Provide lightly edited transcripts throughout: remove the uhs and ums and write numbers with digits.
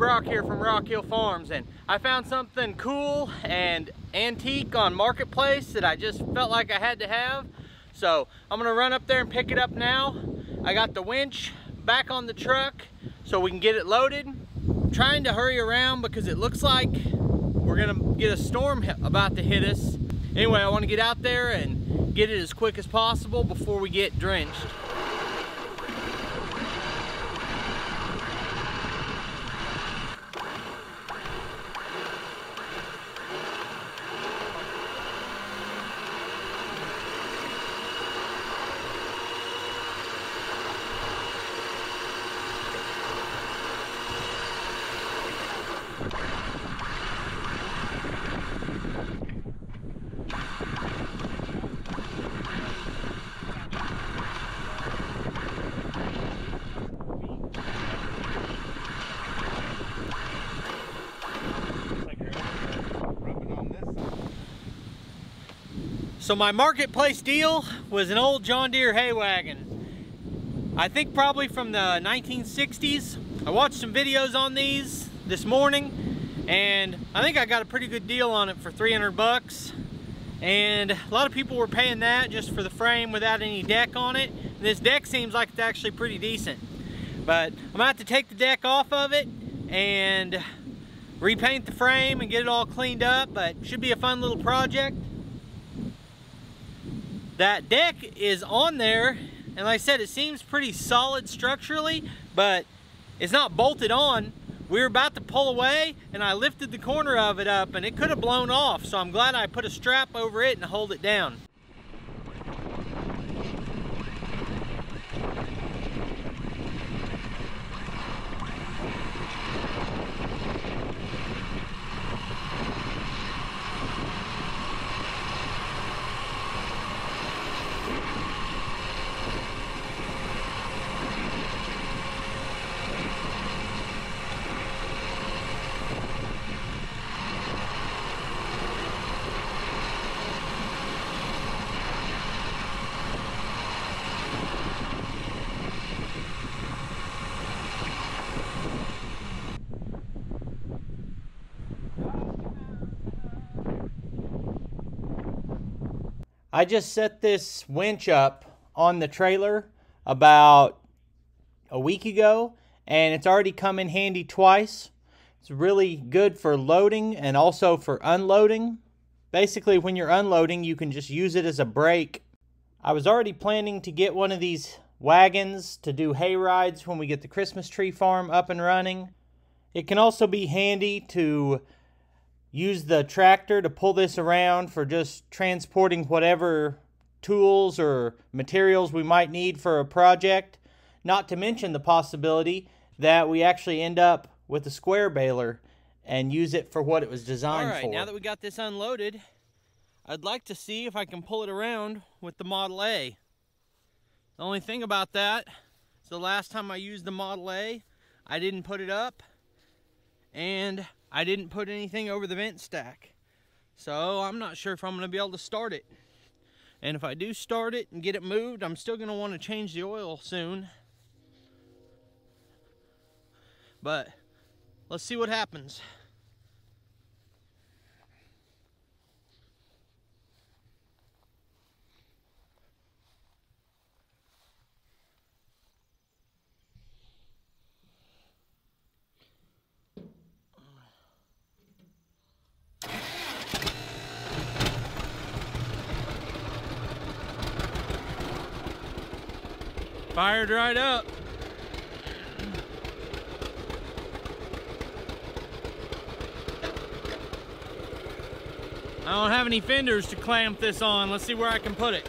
Brock here from Rock Hill Farms, and I found something cool and antique on Marketplace that I just felt like I had to have. So I'm gonna run up there and pick it up now. I got the winch back on the truck so we can get it loaded. I'm trying to hurry around because it looks like we're gonna get a storm about to hit us. Anyway, I want to get out there and get it as quick as possible before we get drenched. So my Marketplace deal was an old John Deere hay wagon. I think probably from the 1960s. I watched some videos on these this morning, and I think I got a pretty good deal on it for 300 bucks. And a lot of people were paying that just for the frame without any deck on it. And this deck seems like it's actually pretty decent. But I'm gonna have to take the deck off of it and repaint the frame and get it all cleaned up, but it should be a fun little project. That deck is on there, and like I said, it seems pretty solid structurally, but it's not bolted on. We were about to pull away, and I lifted the corner of it up, and it could have blown off, so I'm glad I put a strap over it and hold it down. I just set this winch up on the trailer about a week ago, and it's already come in handy twice. It's really good for loading and also for unloading. Basically, when you're unloading, you can just use it as a brake. I was already planning to get one of these wagons to do hay rides when we get the Christmas tree farm up and running. It can also be handy to use the tractor to pull this around for just transporting whatever tools or materials we might need for a project. Not to mention the possibility that we actually end up with a square baler and use it for what it was designed for. All right, now that we got this unloaded, I'd like to see if I can pull it around with the Model A. The only thing about that is the last time I used the Model A, I didn't put it up, and I didn't put anything over the vent stack, so I'm not sure if I'm going to be able to start it. And if I do start it and get it moved, I'm still going to want to change the oil soon. But let's see what happens. Fired right up. I don't have any fenders to clamp this on. Let's see where I can put it.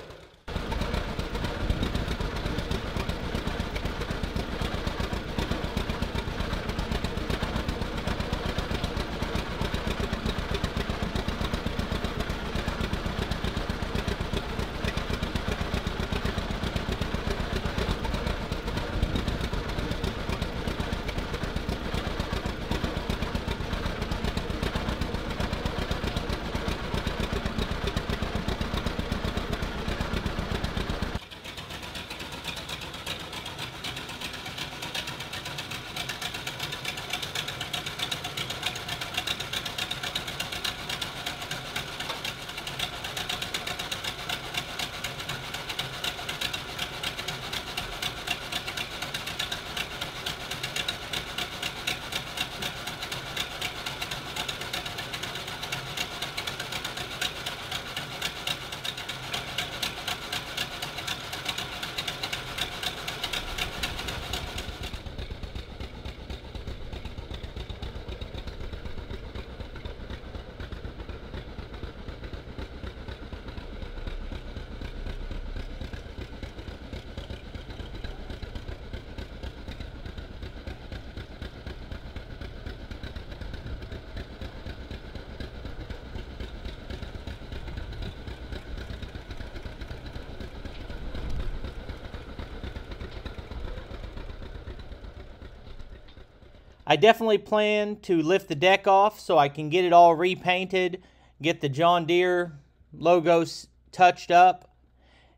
I definitely plan to lift the deck off so I can get it all repainted, get the John Deere logos touched up.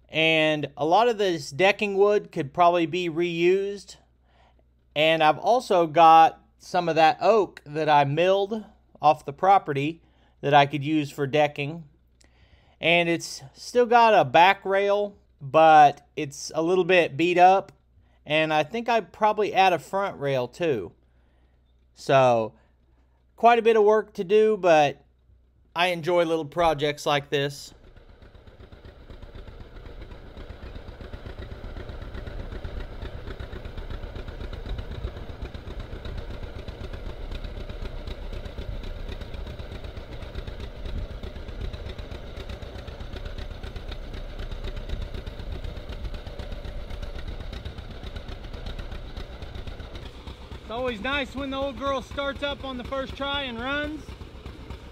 And a lot of this decking wood could probably be reused. And I've also got some of that oak that I milled off the property that I could use for decking. And it's still got a back rail, but it's a little bit beat up. And I think I'd probably add a front rail too. So, quite a bit of work to do, but I enjoy little projects like this. It's always nice when the old girl starts up on the first try and runs.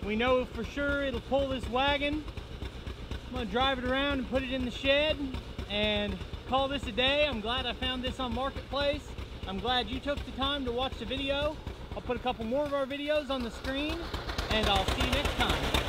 We know for sure it'll pull this wagon. I'm gonna drive it around and put it in the shed and call this a day. I'm glad I found this on Marketplace. I'm glad you took the time to watch the video. I'll put a couple more of our videos on the screen, and I'll see you next time.